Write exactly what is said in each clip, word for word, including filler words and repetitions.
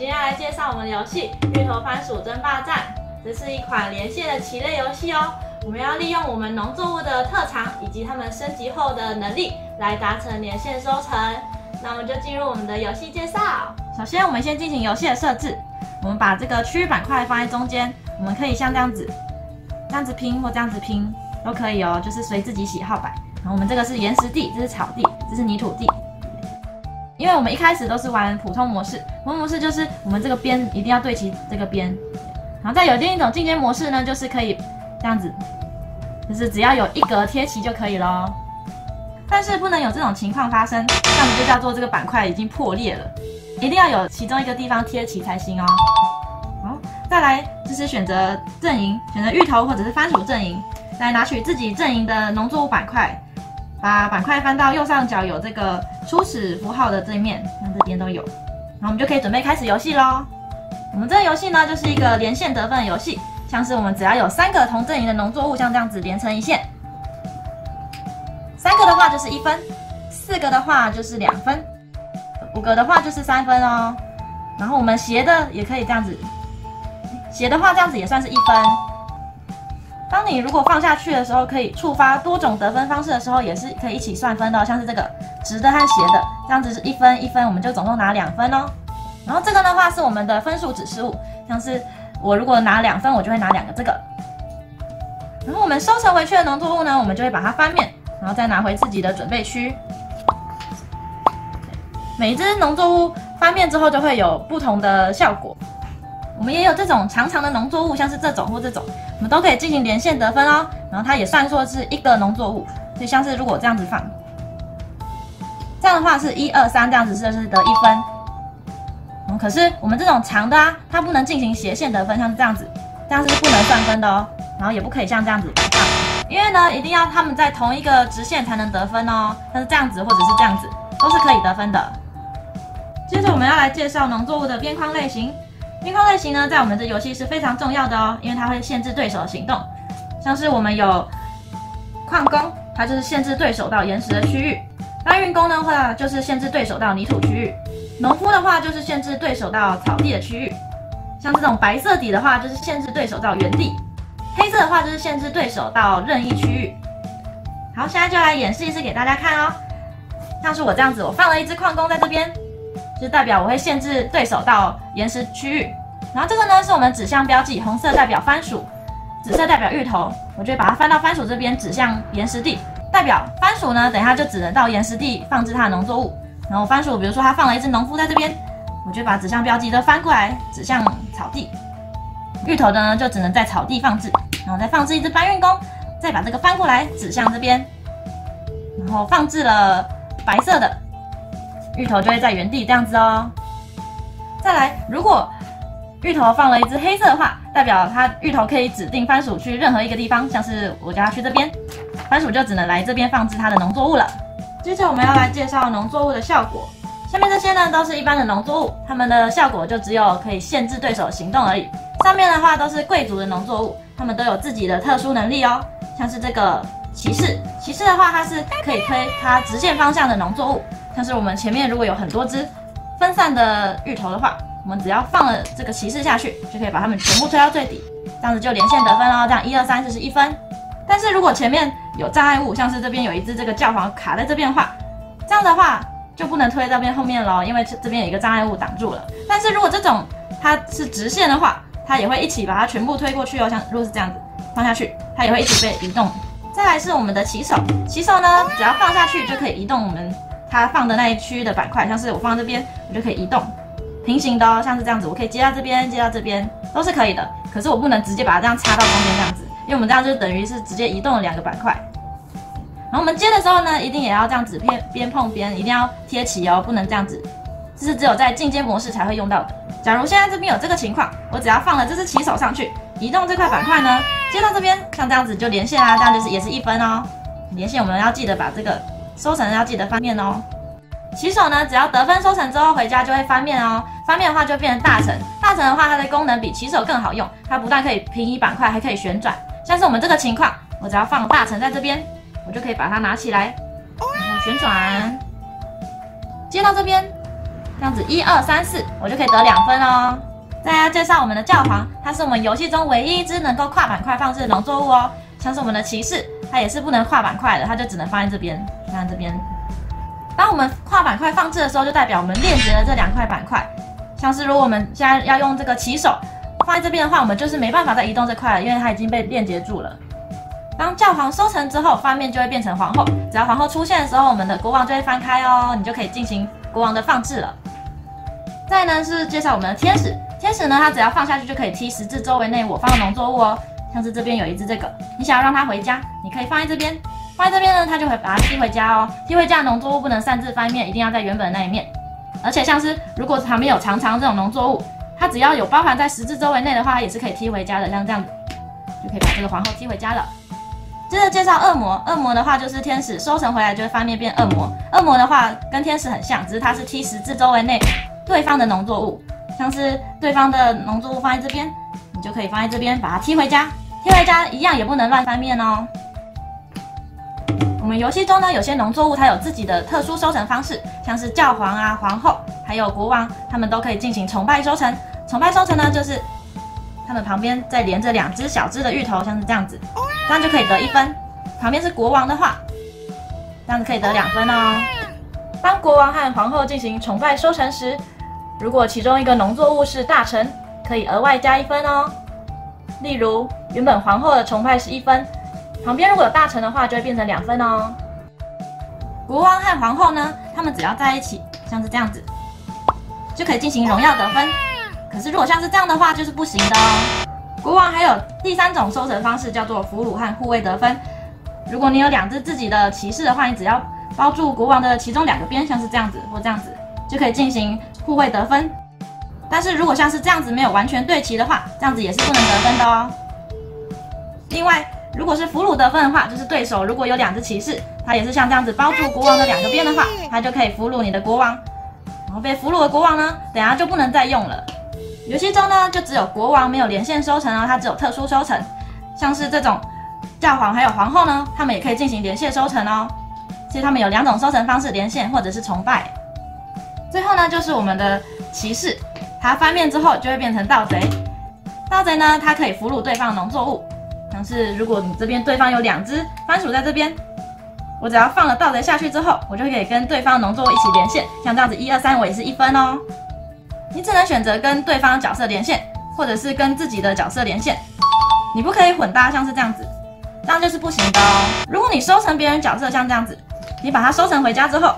今天要来介绍我们的游戏《芋头番薯争霸战》，这是一款连线的棋类游戏哦。我们要利用我们农作物的特长以及它们升级后的能力来达成连线收成。那我们就进入我们的游戏介绍。首先，我们先进行游戏的设置。我们把这个区域板块放在中间，我们可以像这样子、这样子拼或这样子拼都可以哦，就是随自己喜好摆。然后我们这个是岩石地，这是草地，这是泥土地。 因为我们一开始都是玩普通模式，普通模式就是我们这个边一定要对齐这个边，然后再有另一种进阶模式呢，就是可以这样子，就是只要有一格贴齐就可以咯。但是不能有这种情况发生，这样子就叫做这个板块已经破裂了，一定要有其中一个地方贴齐才行哦。好，再来就是选择阵营，选择芋头或者是番薯阵营，来拿取自己阵营的农作物板块。 把板块翻到右上角有这个初始符号的这一面，那这边都有，然后我们就可以准备开始游戏咯。我们这个游戏呢，就是一个连线得分游戏，像是我们只要有三个同阵营的农作物，像这样子连成一线，三个的话就是一分，四个的话就是两分，五个的话就是三分哦。然后我们斜的也可以这样子，斜的话这样子也算是一分。 当你如果放下去的时候，可以触发多种得分方式的时候，也是可以一起算分的哦。像是这个直的和斜的，这样子是一分一分，我们就总共拿两分哦。然后这个的话是我们的分数指示物，像是我如果拿两分，我就会拿两个这个。然后我们收成回去的农作物呢，我们就会把它翻面，然后再拿回自己的准备区。每一只农作物翻面之后，就会有不同的效果。 我们也有这种长长的农作物，像是这种或这种，我们都可以进行连线得分哦。然后它也算作是一个农作物，所以像是如果这样子放，这样的话是一二三，这样子是就是得一分。嗯，可是我们这种长的啊，它不能进行斜线得分，像是这样子，这样是不能算分的哦。然后也不可以像这样子放，因为呢一定要它们在同一个直线才能得分哦。像是这样子或者是这样子都是可以得分的。接着我们要来介绍农作物的边框类型。 边框类型呢，在我们的游戏是非常重要的哦，因为它会限制对手的行动。像是我们有矿工，它就是限制对手到岩石的区域；搬运工的话，就是限制对手到泥土区域；农夫的话，就是限制对手到草地的区域。像这种白色底的话，就是限制对手到原地；黑色的话，就是限制对手到任意区域。好，现在就来演示一次给大家看哦。像是我这样子，我放了一只矿工在这边。 就代表我会限制对手到岩石区域，然后这个呢是我们指向标记，红色代表番薯，紫色代表芋头，我就把它翻到番薯这边，指向岩石地，代表番薯呢，等一下就只能到岩石地放置它的农作物。然后番薯，比如说它放了一只农夫在这边，我就把指向标记都翻过来，指向草地。芋头的呢就只能在草地放置，然后再放置一只搬运工，再把这个翻过来指向这边，然后放置了白色的。 芋头就会在原地这样子哦。再来，如果芋头放了一只黑色的话，代表它芋头可以指定番薯去任何一个地方，像是我叫它去这边，番薯就只能来这边放置它的农作物了。接着我们要来介绍农作物的效果。下面这些呢都是一般的农作物，它们的效果就只有可以限制对手的行动而已。上面的话都是贵族的农作物，它们都有自己的特殊能力哦，像是这个骑士，骑士的话它是可以推它直线方向的农作物。 像是我们前面如果有很多只分散的芋头的话，我们只要放了这个骑士下去，就可以把它们全部推到最底，这样子就连线得分哦。这样一二三四是一分。但是如果前面有障碍物，像是这边有一只这个教皇卡在这边的话，这样的话就不能推到边后面咯，因为这边有一个障碍物挡住了。但是如果这种它是直线的话，它也会一起把它全部推过去哦。像如果是这样子放下去，它也会一起被移动。再来是我们的骑手，骑手呢只要放下去就可以移动我们。 它放的那一区的板块，像是我放在这边，我就可以移动，平行的哦，像是这样子，我可以接到这边，接到这边都是可以的。可是我不能直接把它这样插到中间这样子，因为我们这样就等于是直接移动了两个板块。然后我们接的时候呢，一定也要这样子边边碰边，一定要贴齐哦，不能这样子。这是只有在进阶模式才会用到的。假如现在这边有这个情况，我只要放了这只骑手上去，移动这块板块呢，接到这边，像这样子就连线啦、啊，这样就是也是一分哦。连线我们要记得把这个。 收成要记得翻面哦。骑手呢，只要得分收成之后回家就会翻面哦。翻面的话就变成大神，大神的话它的功能比骑手更好用，它不但可以平移板块，还可以旋转。像是我们这个情况，我只要放大神在这边，我就可以把它拿起来，然后旋转，接到这边，这样子一二三四，我就可以得两分哦。再来介绍我们的教皇，它是我们游戏中唯一一只能够跨板块放置农作物哦。像是我们的骑士，它也是不能跨板块的，它就只能放在这边，放在这边。当我们跨板块放置的时候，就代表我们链接了这两块板块。像是如果我们现在要用这个骑手放在这边的话，我们就是没办法再移动这块了，因为它已经被链接住了。 当教皇收成之后，翻面就会变成皇后。只要皇后出现的时候，我们的国王就会翻开哦，你就可以进行国王的放置了。再呢是介绍我们的天使，天使呢，它只要放下去就可以踢十字周围内我方的农作物哦。像是这边有一只这个，你想要让它回家，你可以放在这边，放在这边呢，它就会把它踢回家哦。踢回家的农作物不能擅自翻面，一定要在原本的那一面。而且像是如果旁边有长长这种农作物，它只要有包含在十字周围内的话，它也是可以踢回家的。像这样子，就可以把这个皇后踢回家了。 接着介绍恶魔，恶魔的话就是天使收成回来就会翻面变恶魔。恶魔的话跟天使很像，只是它是踢十字周围内对方的农作物，像是对方的农作物放在这边，你就可以放在这边把它踢回家。踢回家一样也不能乱翻面哦。我们游戏中呢，有些农作物它有自己的特殊收成方式，像是教皇啊、皇后还有国王，他们都可以进行崇拜收成。崇拜收成呢，就是他们旁边再连着两只小只的芋头，像是这样子。 这样就可以得一分。旁边是国王的话，这样子可以得两分哦。当国王和皇后进行崇拜收成时，如果其中一个农作物是大臣，可以额外加一分哦。例如，原本皇后的崇拜是一分，旁边如果有大臣的话，就会变成两分哦。国王和皇后呢，他们只要在一起，像是这样子，就可以进行荣耀得分。可是如果像是这样的话，就是不行的哦。 国王还有第三种收成方式，叫做俘虏和护卫得分。如果你有两只自己的骑士的话，你只要包住国王的其中两个边，像是这样子或这样子，就可以进行护卫得分。但是如果像是这样子没有完全对齐的话，这样子也是不能得分的哦。另外，如果是俘虏得分的话，就是对手如果有两只骑士，他也是像这样子包住国王的两个边的话，他就可以俘虏你的国王。然后被俘虏的国王呢，等下就不能再用了。 游戏中呢，就只有国王没有连线收成哦，它只有特殊收成，像是这种教皇还有皇后呢，他们也可以进行连线收成哦。所以他们有两种收成方式，连线或者是崇拜。最后呢，就是我们的骑士，他翻面之后就会变成盗贼。盗贼呢，他可以俘虏对方的农作物，像是如果你这边对方有两只番薯在这边，我只要放了盗贼下去之后，我就可以跟对方的农作物一起连线，像这样子一二三，我也是一分哦。 你只能选择跟对方角色连线，或者是跟自己的角色连线，你不可以混搭，像是这样子，这样就是不行的哦。如果你收成别人角色，像这样子，你把它收成回家之后，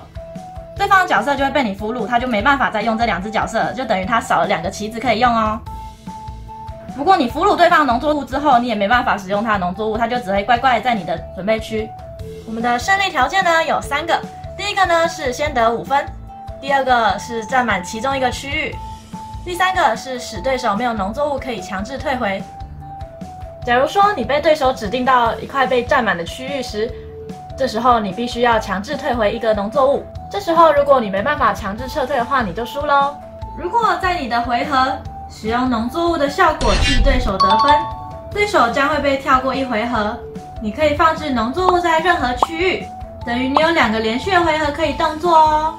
对方的角色就会被你俘虏，他就没办法再用这两只角色了，就等于他少了两个棋子可以用哦。不过你俘虏对方的农作物之后，你也没办法使用他的农作物，他就只会乖乖在你的准备区。我们的胜利条件呢有三个，第一个呢是先得五分。 第二个是占满其中一个区域，第三个是使对手没有农作物可以强制退回。假如说你被对手指定到一块被占满的区域时，这时候你必须要强制退回一个农作物。这时候如果你没办法强制撤退的话，你就输喽。如果在你的回合使用农作物的效果替对手得分，对手将会被跳过一回合。你可以放置农作物在任何区域，等于你有两个连续的回合可以动作哦。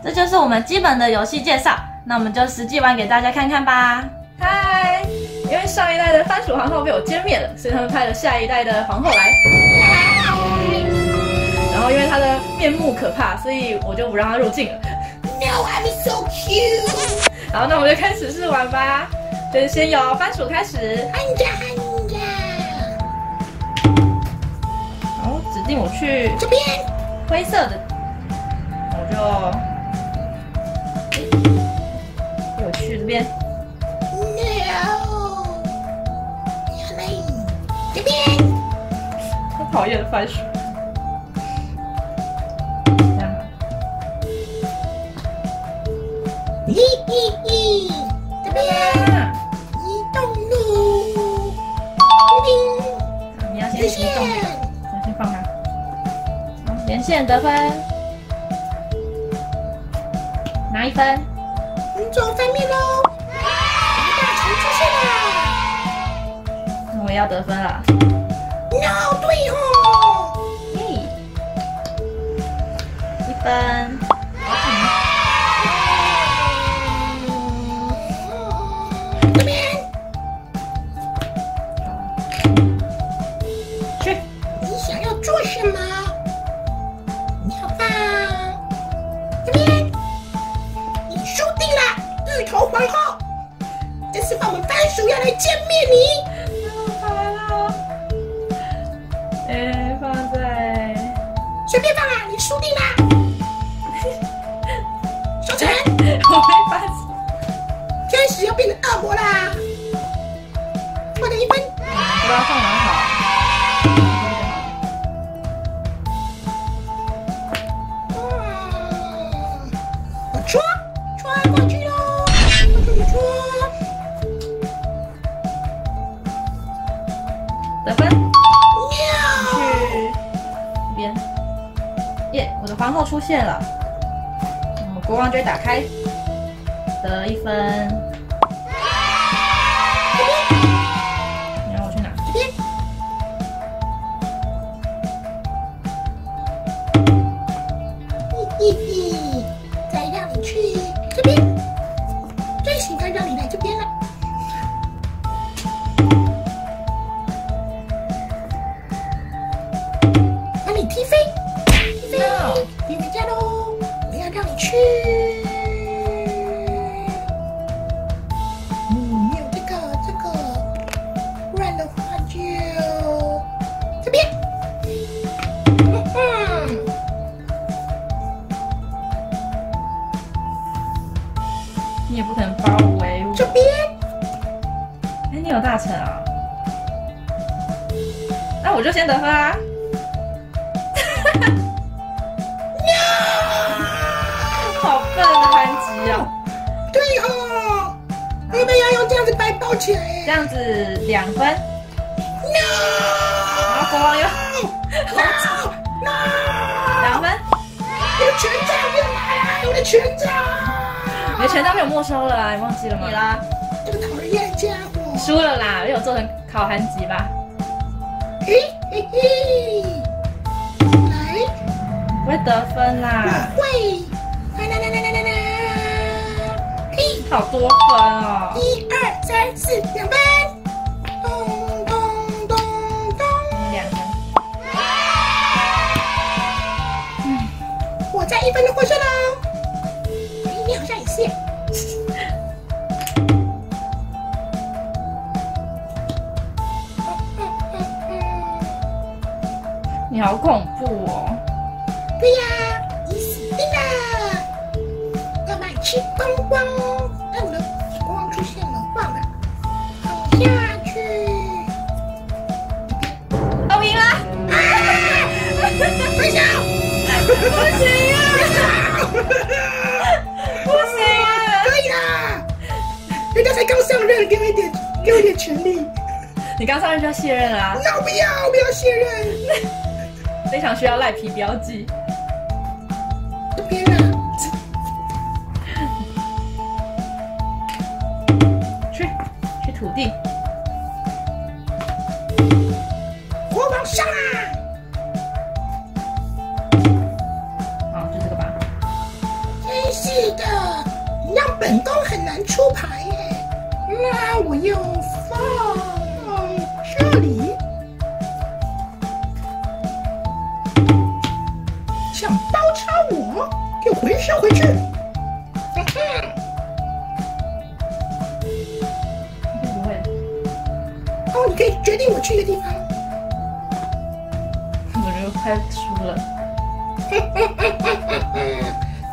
这就是我们基本的游戏介绍，那我们就实际玩给大家看看吧。嗨，因为上一代的番薯皇后被我歼灭了，所以他们派了下一代的皇后来。然后因为她的面目可怕，所以我就不让她入境了。No, I'm so cute。好，那我们就开始试玩吧。就是先由番薯开始。好，指定我去这边灰色的，我就。 我去这边 ，no， 这边，好讨厌的番薯，这样吧，嘿嘿嘿，这边，移动路，你要先移动，你要先放它，好，连线得分，拿一分。 走翻面喽！大臣出现了，我要得分了。No， 对哦。嘿，一分。不知道放哪好。我穿穿过去喽，穿。得分。去一边。耶，我的皇后出现了。嗯，国王追打开，得一分。 你也不可能包围我。这边，哎、欸，你有大臣啊？那我就先得分啊！好笨的韩吉哦！对哦，你们要用这样子白包起来。这样子两分。然后国王又两分。我的权杖又来了！我的权杖。 你的权杖被我没收了啊！你忘记了吗？你啦，这个讨厌家伙！输了啦，没有做成烤韩吉吧？嘿嘿嘿，来，不会得分啦！不会，来来来来来来，嘿，好多分哦！一二三四，两分，咚咚咚咚，两分。嗯，我在一分就获胜了。 你好恐怖哦！对呀、啊，你死定了！要把你吃光光！哎，我的国王出现了，忘了，跑下去。我赢了！啊！分手！不行啊！不行啊！可以啦！人家才刚上任，给我一点，给我一点权利。你刚上任就要卸任啦、啊？要不要？不要卸任。非常需要赖皮标记。这边啊，去去土地。国王上啦！哦，就这个吧。真是的，你让本宫很难出牌耶。那我又放这里。 想包抄我，就回收回去。哈哈，你不会？哦，你可以决定我去的地方。我又快输了。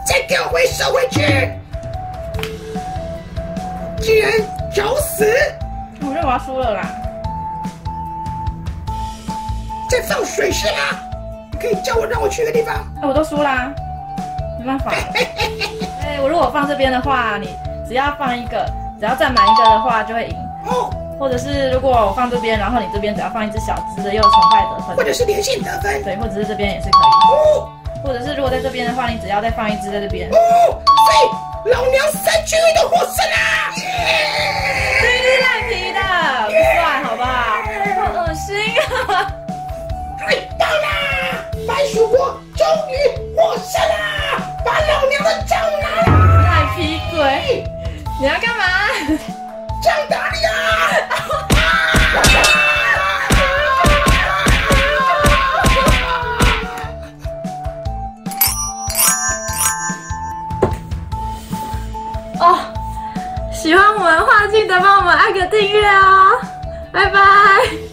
再给我回收回去！居然找死！我认为我要输了啦。在放水是吗？ 可以叫我让我去个地方，哎、啊，我都输啦，没办法。哎，我如果放这边的话，你只要放一个，只要占满一个的话就会赢。哦，或者是如果我放这边，然后你这边只要放一只小只的，又崇拜得分，或者是连线得分，对，或者是这边也是可以。哦，或者是如果在这边的话，你只要再放一只在这边。哦，所以老娘三缺一的获胜啦！真是赖皮的，不算好不好？好恶心啊！太棒啦！ 白鼠国终于获胜啦！把老娘的杖拿了！赖皮鬼，你要干嘛？杖打你啊！哦，喜欢我们的话，记得帮我们按个订阅哦，拜拜。